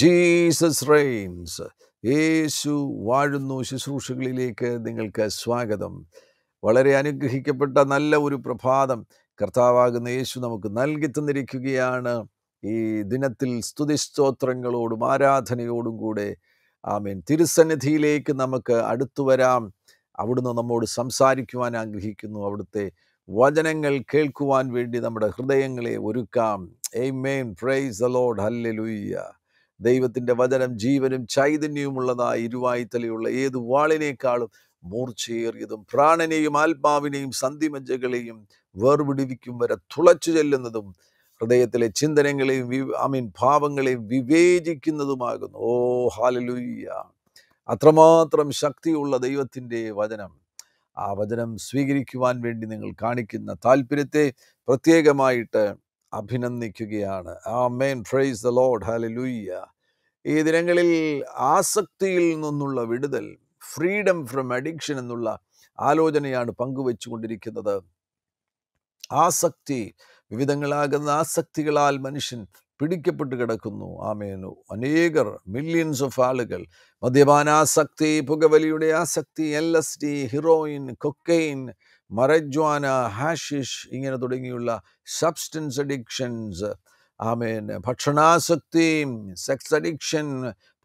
Jesus Reigns. യേശു വാഴുന്നു ശുശ്രൂഷകളിലേക്ക് നിങ്ങൾക്ക് സ്വാഗതം. വളരെ അനുഗ്രഹിക്കപ്പെട്ട നല്ല ഒരു പ്രഭാതം കർത്താവാകുന്ന യേശു നമുക്ക് നൽകി തന്നിരിക്കുകയാണ്. ഈ ദിനത്തിൽ സ്തുതിസ്തോത്രങ്ങളോടും ആരാധനയോടും കൂടെ ആമേൻ തിരുസന്നിധിയിലേക്ക് നമുക്ക് അടുത്തു വരാം. അവിടുന്ന് നമ്മോട് സംസാരിക്കുവാൻ ആഗ്രഹിക്കുന്നു. അവിടുത്തെ വചനങ്ങൾ കേൾക്കുവാൻ വേണ്ടി നമ്മുടെ ഹൃദയങ്ങളെ ഒരുക്കാം. ആമേൻ. Praise the Lord. ഹല്ലേലൂയ. ദൈവത്തിൻ്റെ വചനം ജീവനും ചൈതന്യവുമുള്ളതായി ഇരുവായ്ത്തലയുള്ള ഏത് വാളിനേക്കാളും മൂർച്ചയേറിയതും പ്രാണനെയും ആത്മാവിനെയും സന്ധിമജ്ജകളെയും വേർപിടിവിക്കും വരെ തുളച്ചു ചെല്ലുന്നതും ഹൃദയത്തിലെ ചിന്തനങ്ങളെയും ഭാവങ്ങളെയും വിവേചിക്കുന്നതുമാകുന്നു. ഓ ഹല്ലേലൂയ. അത്രമാത്രം ശക്തിയുള്ള ദൈവത്തിൻ്റെ വചനം, ആ വചനം സ്വീകരിക്കുവാൻ വേണ്ടി നിങ്ങൾ കാണിക്കുന്ന താല്പര്യത്തെ പ്രത്യേകമായിട്ട് അഭിനന്ദിക്കുകയാണ്. ആമേൻ. Praise the Lord. ഹല്ലേലൂയ. ഈ ദിനങ്ങളിൽ ആസക്തിയിൽ നിന്നുള്ള വിടുതൽ, ഫ്രീഡം ഫ്രം അഡിക്ഷൻ എന്നുള്ള ആലോചനയാണ് പങ്കുവെച്ചുകൊണ്ടിരിക്കുന്നത്. ആസക്തി, വിവിധങ്ങളാകുന്ന ആസക്തികളാൽ മനുഷ്യൻ പിടിക്കപ്പെട്ട് കിടക്കുന്നു. ആമേനു. അനേകർ, മില്യൻസ് ഓഫ് ആളുകൾ മദ്യപാനാസക്തി, പുകവലിയുടെ ആസക്തി, LSD, heroin, cocaine, marijuana, hashish ഇങ്ങനെ തുടങ്ങിയുള്ള സബ്സ്റ്റൻസ് അഡിക്ഷൻസ്. ആമേൻ. ഭക്ഷണാസക്തി, സെക്സ് അഡിക്ഷൻ,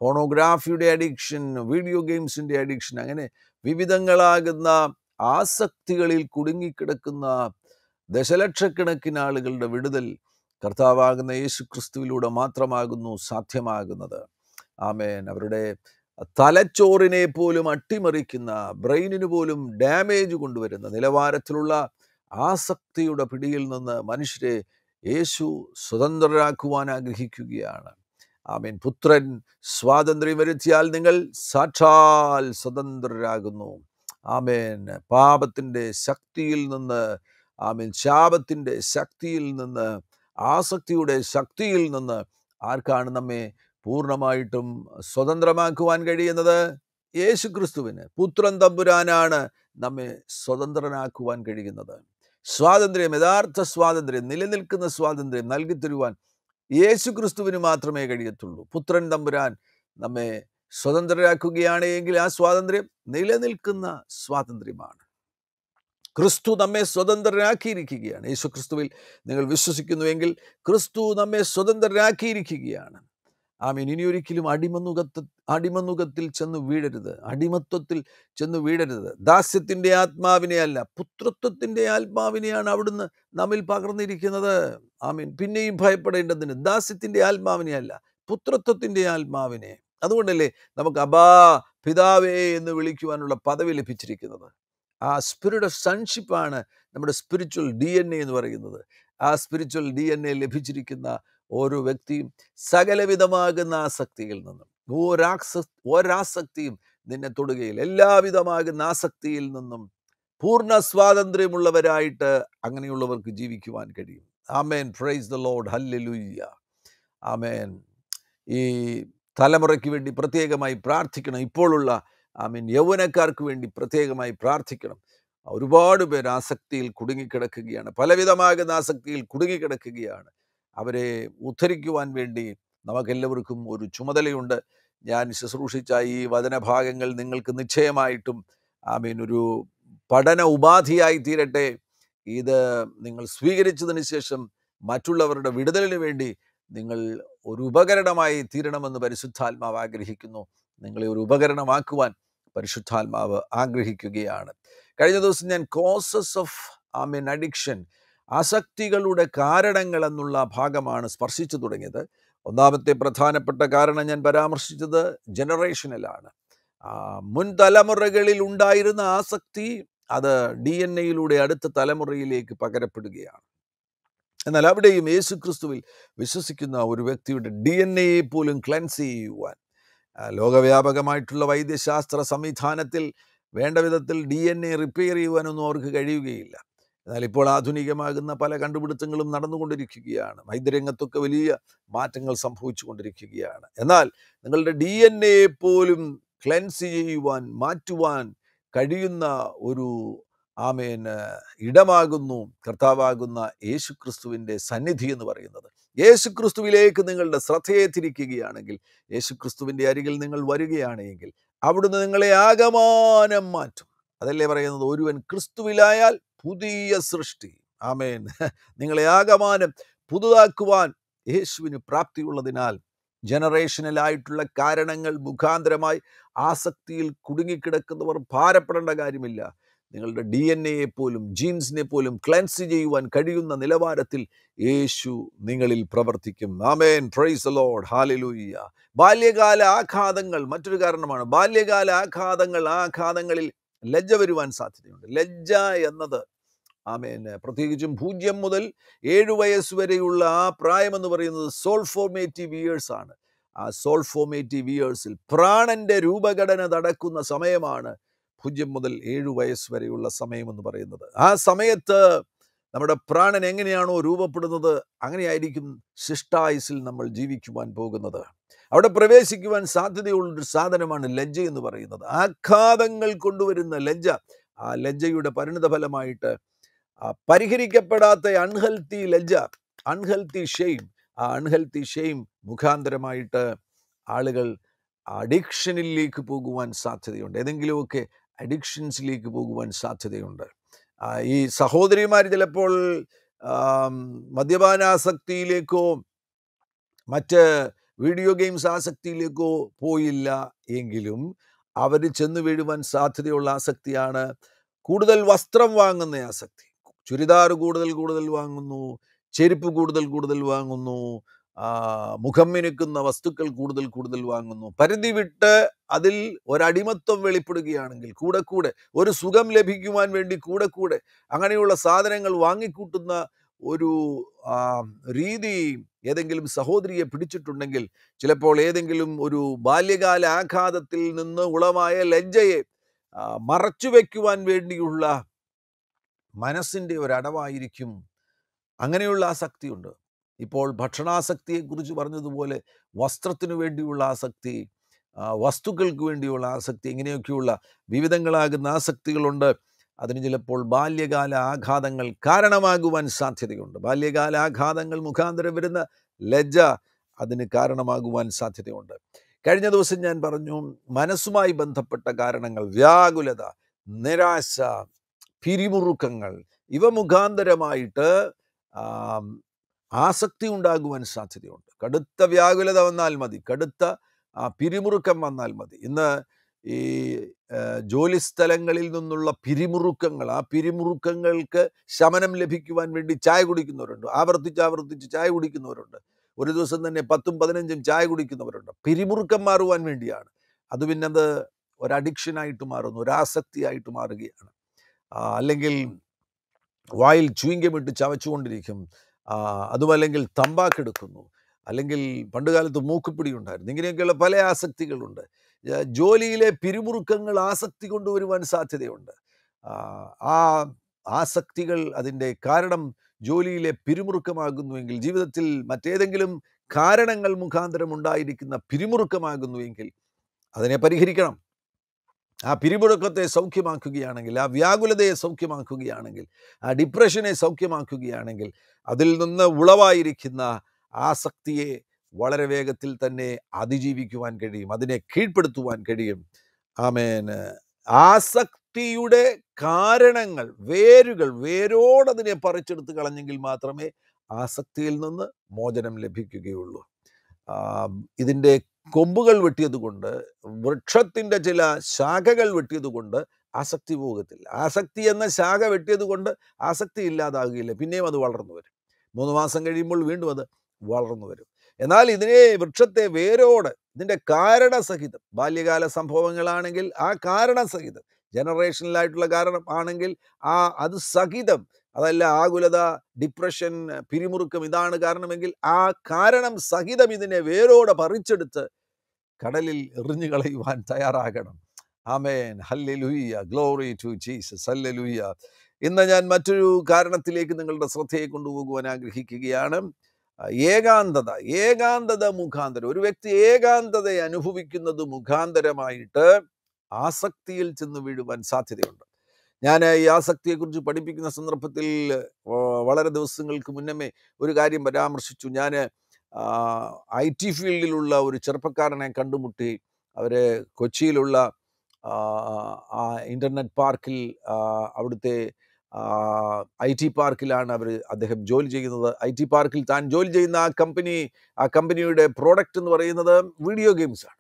പോണോഗ്രാഫിയുടെ അഡിക്ഷൻ, വീഡിയോ ഗെയിംസിൻ്റെ അഡിക്ഷൻ, അങ്ങനെ വിവിധങ്ങളാകുന്ന ആസക്തികളിൽ കുടുങ്ങിക്കിടക്കുന്ന ദശലക്ഷക്കണക്കിന് ആളുകളുടെ വിടുതൽ കർത്താവാകുന്ന യേശു ക്രിസ്തുവിലൂടെ മാത്രമാകുന്നു സാധ്യമാകുന്നത്. ആമേൻ. അവരുടെ തലച്ചോറിനെ പോലും അട്ടിമറിക്കുന്ന, ബ്രെയിനിന് പോലും ഡാമേജ് കൊണ്ടുവരുന്ന നിലവാരത്തിലുള്ള ആസക്തിയുടെ പിടിയിൽ നിന്ന് മനുഷ്യരെ യേശു സ്വതന്ത്രരാക്കുവാൻ ആഗ്രഹിക്കുകയാണ്. ആമേൻ. പുത്രൻ സ്വാതന്ത്ര്യം വരുത്തിയാൽ നിങ്ങൾ സാക്ഷാൽ സ്വതന്ത്രരാകുന്നു. ആമേൻ. പാപത്തിൻ്റെ ശക്തിയിൽ നിന്ന്, ആമേൻ, ശാപത്തിൻ്റെ ശക്തിയിൽ നിന്ന്, ആസക്തിയുടെ ശക്തിയിൽ നിന്ന് ആർക്കാണ് നമ്മെ പൂർണ്ണമായിട്ടും സ്വതന്ത്രമാക്കുവാൻ കഴിയുന്നത്? യേശു ക്രിസ്തുവിന്, പുത്രൻ തമ്പുരാനാണ് നമ്മെ സ്വതന്ത്രനാക്കുവാൻ കഴിയുന്നത്. സ്വാതന്ത്ര്യം, യഥാർത്ഥ സ്വാതന്ത്ര്യം, നിലനിൽക്കുന്ന സ്വാതന്ത്ര്യം നൽകിത്തരുവാൻ യേശു ക്രിസ്തുവിന് മാത്രമേ കഴിയത്തുള്ളൂ. പുത്രൻ തമ്പുരാൻ നമ്മെ സ്വതന്ത്രരാക്കുകയാണ് എങ്കിൽ ആ സ്വാതന്ത്ര്യം നിലനിൽക്കുന്ന സ്വാതന്ത്ര്യമാണ്. ക്രിസ്തു നമ്മെ സ്വതന്ത്രരാക്കിയിരിക്കുകയാണ്. യേശു ക്രിസ്തുവിൽ നിങ്ങൾ വിശ്വസിക്കുന്നുവെങ്കിൽ ക്രിസ്തു നമ്മെ സ്വതന്ത്രരാക്കിയിരിക്കുകയാണ്. ആമേൻ. ഇനിയൊരിക്കലും അടിമനുഗത്തിൽ ചെന്ന് വീഴരുത്, അടിമത്വത്തിൽ ചെന്ന് വീഴരുത്. ദാസ്യത്തിൻ്റെ ആത്മാവിനെ അല്ല, പുത്രത്വത്തിൻ്റെ ആത്മാവിനെയാണ് അവിടുന്ന് നമ്മിൽ പകർന്നിരിക്കുന്നത്. ആമേൻ. പിന്നെയും ഭയപ്പെടേണ്ടതിന് ദാസ്യത്തിൻ്റെ ആത്മാവിനെ അല്ല, പുത്രത്വത്തിൻ്റെ ആത്മാവിനെ. അതുകൊണ്ടല്ലേ നമുക്ക് അബാ പിതാവേ എന്ന് വിളിക്കുവാനുള്ള പദവി ലഭിച്ചിരിക്കുന്നത്. ആ സ്പിരിറ്റ് ഓഫ് സൺഷിപ്പാണ് നമ്മുടെ സ്പിരിച്വൽ DNA എന്ന് പറയുന്നത്. ആ സ്പിരിച്വൽ DNA ലഭിച്ചിരിക്കുന്ന ഓരോ വ്യക്തിയും സകലവിധമാകുന്ന ആസക്തിയിൽ നിന്നും, ഒരാസക്തിയും നിന്നെ തൊടുകയിൽ, എല്ലാവിധമാകുന്ന ആസക്തിയിൽ നിന്നും പൂർണ്ണ സ്വാതന്ത്ര്യമുള്ളവരായിട്ട് അങ്ങനെയുള്ളവർക്ക് ജീവിക്കുവാൻ കഴിയും. ആമേൻ. Praise the Lord. ഹല്ലേലൂയ. ആമേൻ. ഈ തലമുറയ്ക്ക് വേണ്ടി പ്രത്യേകമായി പ്രാർത്ഥിക്കണം. ഇപ്പോഴുള്ള, ആമേൻ, യൗവനക്കാർക്ക് വേണ്ടി പ്രത്യേകമായി പ്രാർത്ഥിക്കണം. ഒരുപാട് പേർ ആസക്തിയിൽ കുടുങ്ങിക്കിടക്കുകയാണ്, പലവിധമാകുന്ന ആസക്തിയിൽ കുടുങ്ങിക്കിടക്കുകയാണ്. അവരെ ഉദ്ധരിക്കുവാൻ വേണ്ടി നമുക്കെല്ലാവർക്കും ഒരു ചുമതലയുണ്ട്. ഞാൻ ശുശ്രൂഷിച്ച ഈ വചനഭാഗങ്ങൾ നിങ്ങൾക്ക് നിശ്ചയമായിട്ടും, ആമേൻ, ഒരു പഠന ഉപാധിയായി തീരട്ടെ. ഇത് നിങ്ങൾ സ്വീകരിച്ചതിന് ശേഷം മറ്റുള്ളവരുടെ വിടുതലിന് വേണ്ടി നിങ്ങൾ ഒരു ഉപകരണമായി തീരണമെന്ന് പരിശുദ്ധാത്മാവ് ആഗ്രഹിക്കുന്നു. നിങ്ങളെ ഒരു ഉപകരണമാക്കുവാൻ പരിശുദ്ധാത്മാവ് ആഗ്രഹിക്കുകയാണ്. കഴിഞ്ഞ ദിവസം ഞാൻ കോസസ് ഓഫ്, ആമേൻ, അഡിക്ഷൻ, ആസക്തികളുടെ കാരണങ്ങൾ എന്നുള്ള ഭാഗമാണ് സ്പർശിച്ചു തുടങ്ങിയത്. ഒന്നാമത്തെ പ്രധാനപ്പെട്ട കാരണം ഞാൻ പരാമർശിച്ചത് ജനറേഷനിലാണ്. മുൻ തലമുറകളിൽ ഉണ്ടായിരുന്ന ആസക്തി അത് DNA അടുത്ത തലമുറയിലേക്ക് പകരപ്പെടുകയാണ്. എന്നാൽ അവിടെയും യേശു ക്രിസ്തുവിൽ വിശ്വസിക്കുന്ന ഒരു വ്യക്തിയുടെ DNA പോലും ക്ലെൻസ് ചെയ്യുവാൻ ലോകവ്യാപകമായിട്ടുള്ള വൈദ്യശാസ്ത്ര സംവിധാനത്തിൽ വേണ്ട വിധത്തിൽ DNA റിപ്പയർ ചെയ്യുവാനൊന്നും അവർക്ക് കഴിയുകയില്ല. എന്നാൽ ഇപ്പോൾ ആധുനികമാകുന്ന പല കണ്ടുപിടുത്തങ്ങളും നടന്നുകൊണ്ടിരിക്കുകയാണ്. വൈദ്യരംഗത്തൊക്കെ വലിയ മാറ്റങ്ങൾ സംഭവിച്ചു കൊണ്ടിരിക്കുകയാണ്. എന്നാൽ നിങ്ങളുടെ DNA പോലും ക്ലെൻസ് ചെയ്യുവാൻ, മാറ്റുവാൻ കഴിയുന്ന ഒരു Amen Idamagunum, Kartavaguna, Yesu Christuvinde, Sanidhi and the Varina. Yesu Christuvile, Ningle, the Srathe Tirikianagil, Yesu Christuvinde, Arigal Ningle, Varigianagil, Abdunangle Agamon and Mat, Adelevaran, the Uru and Christuvilayal, Pudia Srishti. Amen Ningle Agaman, Puduakuan, Yeshwin Prapti Uladinal. Generational ആയിട്ടുള്ള കാരണങ്ങൾ മുഖാന്തരമായി ആസക്തിയിൽ കുടുങ്ങി കിടക്കുന്നവർ ഭാരപ്പെടേണ്ട കാര്യമില്ല നിങ്ങളുടെ ഡിഎൻഎയെ പോലും ജീൻസിനെ പോലും cleanse ചെയ്യുവാൻ കഴിയുന്ന നിലവാരത്തിൽ യേശു നിങ്ങളിൽ പ്രവർത്തിക്കും ആമേൻ പ്രൈസ് ദി ലോർഡ് ഹല്ലേലൂയ ബാല്യകാല ആഘാതങ്ങൾ മറ്റൊരു കാരണമാണ് ബാല്യകാല ആഘാതങ്ങൾ ആഘാതങ്ങളിൽ ലജ്ജ വരുവാൻ സാധ്യതയുണ്ട് ലജ്ജ എന്നത് ആമേൻ പ്രത്യേകിച്ചും 0 മുതൽ 7 വയസ്സ് വരെയുള്ള ആ പ്രായം എന്ന് പറയുന്നത് സോൾ ഫോർമേറ്റീവ് ഇയേഴ്സ് ആണ് ആ സോൾ ഫോർമേറ്റീവ് ഇയേഴ്സിൽ പ്രാണന്റെ രൂപഘടന നടക്കുന്ന സമയമാണ് 0 മുതൽ 7 വയസ്സ് വരെയുള്ള സമയം എന്ന് പറയുന്നത് ആ സമയത്ത് നമ്മുടെ പ്രാണൻ എങ്ങനെയാണോ രൂപപ്പെടുന്നത് അങ്ങനെയായിരിക്കും ശിഷ്ടായുസ്സിൽ നമ്മൾ ജീവിക്കുവാൻ പോകുന്നത് അവിടെ പ്രവേശിക്കുവാൻ സാധ്യതയുള്ള ഒരു സാധനമാണ് ലജ്ജ എന്ന് പറയുന്നത് ആഘാതങ്ങൾ കൊണ്ടുവരുന്ന ലജ്ജ ആ ലജ്ജയുടെ പരിണതഫലമായിട്ട് പരിഹരിക്കപ്പെടാത്ത അൺഹെൽത്തി ലജ്ജ അൺഹെൽത്തി ഷെയിം മുഖാന്തരമായിട്ട് ആളുകൾ അഡിക്ഷനിലേക്ക് പോകുവാൻ സാധ്യതയുണ്ട് ഏതെങ്കിലുമൊക്കെ അഡിക്ഷൻസിലേക്ക് പോകുവാൻ സാധ്യതയുണ്ട് ഈ സഹോദരിമാർ ചിലപ്പോൾ മദ്യപാനാസക്തിയിലേക്കോ മറ്റ് വീഡിയോ ഗെയിംസ് ആസക്തിയിലേക്കോ പോയില്ല എങ്കിലും അവർ ചെന്നു വീഴുവാൻ സാധ്യതയുള്ള ആസക്തിയാണ് കൂടുതൽ വസ്ത്രം വാങ്ങുന്ന ആസക്തി ചുരിദാർ കൂടുതൽ വാങ്ങുന്നു ചെരുപ്പ് കൂടുതൽ വാങ്ങുന്നു മുഖം മിനുക്കുന്ന വസ്തുക്കൾ കൂടുതൽ വാങ്ങുന്നു പരിധി വിട്ട് അതിൽ ഒരു അടിമത്തം വെളിപ്പെടുകയാണെങ്കിൽ കൂടെ ഒരു സുഖം ലഭിക്കുവാൻ വേണ്ടി കൂടെ അങ്ങനെയുള്ള സാധനങ്ങൾ വാങ്ങിക്കൂട്ടുന്ന ഒരു രീതി ഏതെങ്കിലും സഹോദരിയെ പിടിച്ചിട്ടുണ്ടെങ്കിൽ ചിലപ്പോൾ ഏതെങ്കിലും ഒരു ബാല്യകാല ആഘാതത്തിൽ നിന്ന് ഉളവായ ലജ്ജയെ മറച്ചു വെക്കുവാൻ വേണ്ടിയുള്ള മനസ്സിന്റെ ഒരു അടവായിരിക്കും അങ്ങനെയുള്ള ആസക്തിയുണ്ട് ഇപ്പോൾ ഭക്ഷണാസക്തിയെക്കുറിച്ച് പറഞ്ഞതുപോലെ വസ്ത്രത്തിനു വേണ്ടിയുള്ള ആസക്തി വസ്തുക്കൾക്ക് വേണ്ടിയുള്ള ആസക്തി ഇങ്ങനെയൊക്കെയുള്ള വിവിധങ്ങളാകുന്ന ആസക്തികളുണ്ട് അതിന് ചിലപ്പോൾ ബാല്യകാല ആഘാതങ്ങൾ കാരണമാകുവാൻ സാധ്യതയുണ്ട് ബാല്യകാല ആഘാതങ്ങൾ മുഖാന്തരം വരുന്ന ലജ്ജ അതിന് കാരണമാകുവാൻ സാധ്യതയുണ്ട് കഴിഞ്ഞ ദിവസം ഞാൻ പറഞ്ഞു മനസ്സുമായി ബന്ധപ്പെട്ട കാരണങ്ങൾ വ്യാകുലത നിരാശ പിരിമുറുക്കങ്ങൾ ഇവ മുഖാന്തരമായിട്ട് ആസക്തി ഉണ്ടാകുവാൻ സാധ്യതയുണ്ട് കടുത്ത വ്യാകുലത വന്നാൽ മതി കടുത്ത പിരിമുറുക്കം വന്നാൽ മതി ഇന്ന് ഈ ജോലി സ്ഥലങ്ങളിൽ നിന്നുള്ള പിരിമുറുക്കങ്ങൾ ആ പിരിമുറുക്കങ്ങൾക്ക് ശമനം ലഭിക്കുവാൻ വേണ്ടി ചായ കുടിക്കുന്നവരുണ്ട് ആവർത്തിച്ച് ചായ കുടിക്കുന്നവരുണ്ട് ഒരു ദിവസം തന്നെ 10ഉം 15ഉം ചായ കുടിക്കുന്നവരുണ്ട് പിരിമുറുക്കം മാറുവാൻ വേണ്ടിയാണ് അത് പിന്നെ അത് ഒരു അഡിക്ഷനായിട്ട് മാറുന്നു ഒരു ആസക്തിയായിട്ട് മാറുകയാണ് അല്ലെങ്കിൽ വായിൽ ചുയിങ്കം ഇട്ട് ചവച്ചുകൊണ്ടിരിക്കും അതുമല്ലെങ്കിൽ തമ്പാക്കെടുക്കുന്നു അല്ലെങ്കിൽ പണ്ടുകാലത്ത് മൂക്കുപിടി ഉണ്ടായിരുന്നു ഇങ്ങനെയൊക്കെയുള്ള പല ആസക്തികളുണ്ട് ജോലിയിലെ പിരിമുറുക്കങ്ങൾ ആസക്തി കൊണ്ടുവരുവാൻ സാധ്യതയുണ്ട് ആ ആസക്തികൾ അതിൻ്റെ കാരണം ജോലിയിലെ പിരിമുറുക്കമാകുന്നുവെങ്കിൽ ജീവിതത്തിൽ മറ്റേതെങ്കിലും കാരണങ്ങൾ മുഖാന്തരം ഉണ്ടായിരിക്കുന്ന പിരിമുറുക്കമാകുന്നുവെങ്കിൽ അതിനെ പരിഹരിക്കണം ആ പിരിമുറുക്കത്തെ സൗഖ്യമാക്കുകയാണെങ്കിൽ ആ വ്യാകുലതയെ സൗഖ്യമാക്കുകയാണെങ്കിൽ ആ ഡിപ്രഷനെ സൗഖ്യമാക്കുകയാണെങ്കിൽ അതിൽ നിന്ന് ഉളവായിരിക്കുന്ന ആസക്തിയെ വളരെ വേഗത്തിൽ തന്നെ അതിജീവിക്കുവാൻ കഴിയും അതിനെ കീഴ്പ്പെടുത്തുവാൻ കഴിയും ആമേൻ ആസക്തിയുടെ കാരണങ്ങൾ വേരുകൾ വേരോടതിനെ പറിച്ചെടുത്ത് കളഞ്ഞെങ്കിൽ മാത്രമേ ആസക്തിയിൽ നിന്ന് മോചനം ലഭിക്കുകയുള്ളൂ ഇതിൻ്റെ കൊമ്പുകൾ വെട്ടിയതുകൊണ്ട് വൃക്ഷത്തിൻ്റെ ചില ശാഖകൾ വെട്ടിയതുകൊണ്ട് ആസക്തി പോകത്തില്ല ആസക്തി എന്ന ശാഖ വെട്ടിയതുകൊണ്ട് ആസക്തി ഇല്ലാതാകുകയില്ല പിന്നെയും അത് വളർന്നു വരും 3 മാസം കഴിയുമ്പോൾ വീണ്ടും അത് വളർന്നു വരും എന്നാൽ ഇതിനെ വൃക്ഷത്തെ വേരോട് ഇതിൻ്റെ കാരണസഹിതം ബാല്യകാല സംഭവങ്ങളാണെങ്കിൽ ആ കാരണസഹിതം ജനറേഷനിലായിട്ടുള്ള കാരണം ആണെങ്കിൽ ആ അത് സഹിതം അതല്ല ആകുലത ഡിപ്രഷൻ പിരിമുറുക്കം ഇതാണ് കാരണമെങ്കിൽ ആ കാരണം സഹിതം ഇതിനെ വേരോടെ പറിച്ചെടുത്ത് കടലിൽ എറിഞ്ഞു കളയുവാൻ തയ്യാറാകണം ആമേൻ ഹല്ലേലൂയ ഗ്ലോറി ടു ജീസസ് ഹല്ലേലൂയ ഇന്ന് ഞാൻ മറ്റൊരു കാരണത്തിലേക്ക് നിങ്ങളുടെ ശ്രദ്ധയെ കൊണ്ടുപോകുവാൻ ആഗ്രഹിക്കുകയാണ് ഏകാന്തത മുഖാന്തരം ഒരു വ്യക്തി ഏകാന്തതയെ അനുഭവിക്കുന്നത് മുഖാന്തരമായിട്ട് ആസക്തിയിൽ ചെന്ന് വീഴുവാൻ സാധ്യതയുണ്ട് ഞാൻ ഈ ആസക്തിയെക്കുറിച്ച് പഠിപ്പിക്കുന്ന സന്ദർഭത്തിൽ വളരെ ദിവസങ്ങൾക്ക് മുന്നമേ ഒരു കാര്യം പരാമർശിച്ചു. ഞാൻ IT ഫീൽഡിലുള്ള ഒരു ചെറുപ്പക്കാരനെ കണ്ടുമുട്ടി. അവരെ കൊച്ചിയിലുള്ള ഇൻ്റർനെറ്റ് പാർക്കിൽ, അവിടുത്തെ IT പാർക്കിലാണ് അവർ അദ്ദേഹം ജോലി ചെയ്യുന്നത്. IT പാർക്കിൽ താൻ ജോലി ചെയ്യുന്ന ആ കമ്പനിയുടെ പ്രോഡക്റ്റ് എന്ന് പറയുന്നത് വീഡിയോ ഗെയിംസാണ്.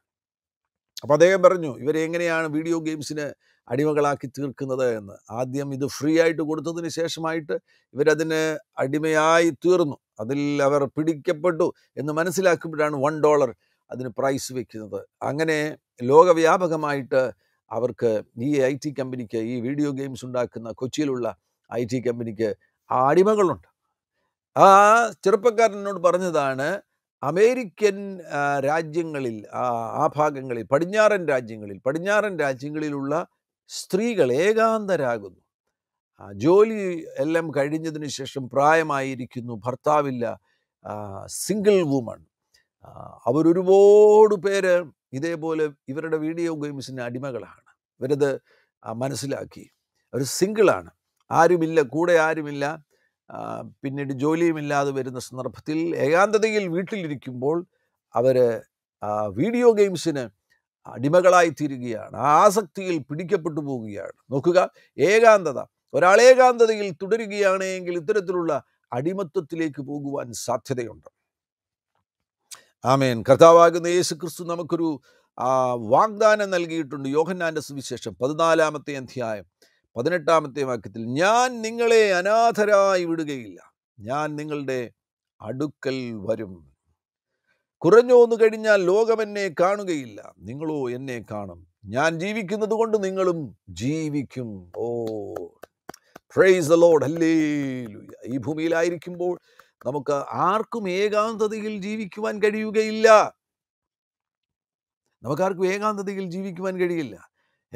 അപ്പോൾ അദ്ദേഹം പറഞ്ഞു, ഇവരെ എങ്ങനെയാണ് വീഡിയോ ഗെയിംസിന് അടിമകളാക്കി തീർക്കുന്നത് എന്ന്. ആദ്യം ഇത് ഫ്രീ ആയിട്ട് കൊടുത്തതിന് ശേഷമായിട്ട് ഇവരതിന് അടിമയായി തീർന്നു. അതിൽ അവർ പിടിക്കപ്പെട്ടു എന്ന് മനസ്സിലാക്കുമ്പോഴാണ് $1 അതിന് പ്രൈസ് വയ്ക്കുന്നത്. അങ്ങനെ ലോകവ്യാപകമായിട്ട് അവർക്ക് ഈ IT കമ്പനിക്ക്, ഈ വീഡിയോ ഗെയിംസ് ഉണ്ടാക്കുന്ന കൊച്ചിയിലുള്ള IT കമ്പനിക്ക് അടിമകളുണ്ട്. ആ ചെറുപ്പക്കാരനോട് പറഞ്ഞതാണ്, അമേരിക്കൻ രാജ്യങ്ങളിൽ, ആ ഭാഗങ്ങളിൽ, പടിഞ്ഞാറൻ രാജ്യങ്ങളിലുള്ള സ്ത്രീകൾ ഏകാന്തരാകുന്നു. ജോലി എല്ലാം കഴിഞ്ഞതിന് ശേഷം പ്രായമായിരിക്കുന്നു, ഭർത്താവില്ല, സിംഗിൾ വുമൺ. അവരൊരുപാട് പേര് ഇതേപോലെ ഇവരുടെ വീഡിയോ ഗെയിംസിൻ്റെ അടിമകളാണ്. ഇവരത് മനസ്സിലാക്കി. അവർ സിംഗിളാണ്, ആരുമില്ല, കൂടെ ആരുമില്ല. പിന്നീട് ജോലിയുമില്ലാതെ വരുന്ന സന്ദർഭത്തിൽ ഏകാന്തതയിൽ വീട്ടിലിരിക്കുമ്പോൾ അവർ വീഡിയോ ഗെയിംസിന് അടിമകളായി തീരുകയാണ്, ആസക്തിയിൽ പിടിക്കപ്പെട്ടു പോവുകയാണ്. നോക്കുക, ഏകാന്തത. ഒരാൾ ഏകാന്തതയിൽ തുടരുകയാണെങ്കിൽ ഇത്തരത്തിലുള്ള അടിമത്വത്തിലേക്ക് പോകുവാൻ സാധ്യതയുണ്ട്. ആമേൻ. കർത്താവാകുന്ന യേശു ക്രിസ്തു നമുക്കൊരു വാഗ്ദാനം നൽകിയിട്ടുണ്ട്. യോഹന്നാൻ്റെ സുവിശേഷം 14-ാം അധ്യായം 18-ാമത്തെ വാക്യത്തിൽ, ഞാൻ നിങ്ങളെ അനാഥരായി വിടുകയില്ല, ഞാൻ നിങ്ങളുടെ അടുക്കൽ വരും. കുറഞ്ഞോന്നു കഴിഞ്ഞാൽ ലോകം എന്നെ കാണുകയില്ല, നിങ്ങളോ എന്നെ കാണും. ഞാൻ ജീവിക്കുന്നത് കൊണ്ട് നിങ്ങളും ജീവിക്കും. ഓ, പ്രൈസ് ദി ലോർഡ്, ഹല്ലേലൂയ. ഈ ഭൂമിയിലായിരിക്കുമ്പോൾ നമുക്ക് ആർക്കും ഏകാന്തതയിൽ ജീവിക്കുവാൻ കഴിയുകയില്ല. നമുക്കാർക്കും ഏകാന്തതയിൽ ജീവിക്കുവാൻ കഴിയില്ല.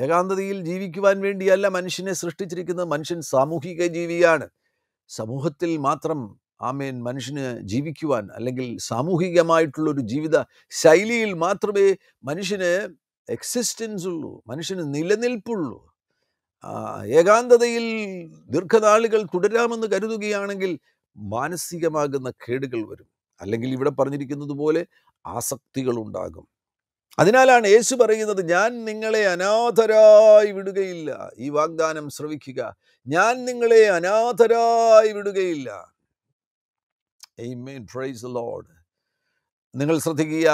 ഏകാന്തതയിൽ ജീവിക്കുവാൻ വേണ്ടിയല്ല മനുഷ്യനെ സൃഷ്ടിച്ചിരിക്കുന്നത്. മനുഷ്യൻ സാമൂഹിക ജീവിയാണ്. സമൂഹത്തിൽ മാത്രം, ആമേൻ, മനുഷ്യന് ജീവിക്കുവാൻ, അല്ലെങ്കിൽ സാമൂഹികമായിട്ടുള്ളൊരു ജീവിത ശൈലിയിൽ മാത്രമേ മനുഷ്യന് എക്സിസ്റ്റൻസ് ഉള്ളൂ, മനുഷ്യന് നിലനിൽപ്പുള്ളൂ. ഏകാന്തതയിൽ ദീർഘനാളുകൾ തുടരാമെന്ന് കരുതുകയാണെങ്കിൽ മാനസികമാകുന്ന കേടുകൾ വരും, അല്ലെങ്കിൽ ഇവിടെ പറഞ്ഞിരിക്കുന്നത് പോലെ ആസക്തികൾ ഉണ്ടാകും. അതിനാലാണ് യേശു പറയുന്നത്, ഞാൻ നിങ്ങളെ അനാഥരായി വിടുകയില്ല. ഈ വാഗ്ദാനം ശ്രവിക്കുക, ഞാൻ നിങ്ങളെ അനാഥരായി വിടുകയില്ല. ആമേൻ, പ്രൈസ് ദി ലോർഡ്. നിങ്ങൾ ശ്രദ്ധിക്കുക,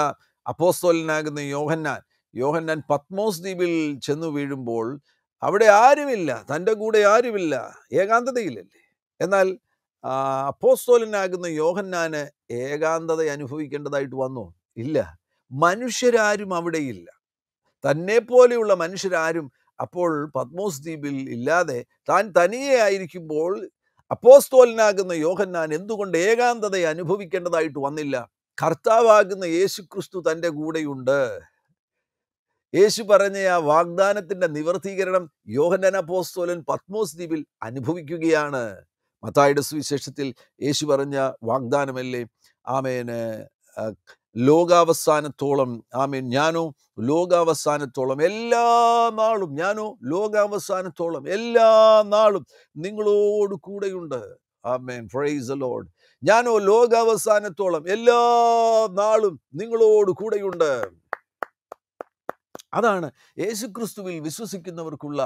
അപ്പോസ്തലനാകുന്ന യോഹന്നാൻ പത്മോസ് ദ്വീപിൽ ചെന്നു വീഴുമ്പോൾ അവിടെ ആരുമില്ല, തൻ്റെ കൂടെ ആരുമില്ല, ഏകാന്തതയിലല്ലേ. എന്നാൽ അപ്പോസ്തലനാകുന്ന യോഹന്നാന് ഏകാന്തത അനുഭവിക്കേണ്ടതായിട്ട് വന്നു? ഇല്ല. മനുഷ്യരാരും അവിടെയില്ല. തന്നെ പോലെയുള്ള മനുഷ്യരാരും അപ്പോൾ പത്മോസ് ദ്വീപിൽ ഇല്ലാതെ താൻ തനിയെ ആയിരിക്കുമ്പോൾ അപ്പോസ്തലനാകുന്ന യോഹന്നാൻ എന്തുകൊണ്ട് ഏകാന്തത അനുഭവിക്കേണ്ടതായിട്ട് വന്നില്ല? കർത്താവാകുന്ന യേശു ക്രിസ്തു തൻ്റെ കൂടെയുണ്ട്. യേശു പറഞ്ഞ ആ വാഗ്ദാനത്തിൻ്റെ നിവർത്തീകരണം യോഹന്നാൻ അപ്പോസ്തലൻ പത്മോസ് ദ്വീപിൽ അനുഭവിക്കുകയാണ്. മത്തായിയുടെ സുവിശേഷത്തിൽ യേശു പറഞ്ഞ വാഗ്ദാനമല്ലേ, ആമേന്, ലോകാവസാനത്തോളം, ആമേൻ, ഞാനോ ലോകാവസാനത്തോളം എല്ലാ നാളും, നിങ്ങളോട് കൂടെയുണ്ട്. ആമേൻ, പ്രൈസ് ദി ലോർഡ്. ഞാനോ ലോകാവസാനത്തോളം എല്ലാ നാളും നിങ്ങളോട് കൂടെയുണ്ട്. അതാണ് യേശുക്രിസ്തുവിൽ വിശ്വസിക്കുന്നവർക്കുള്ള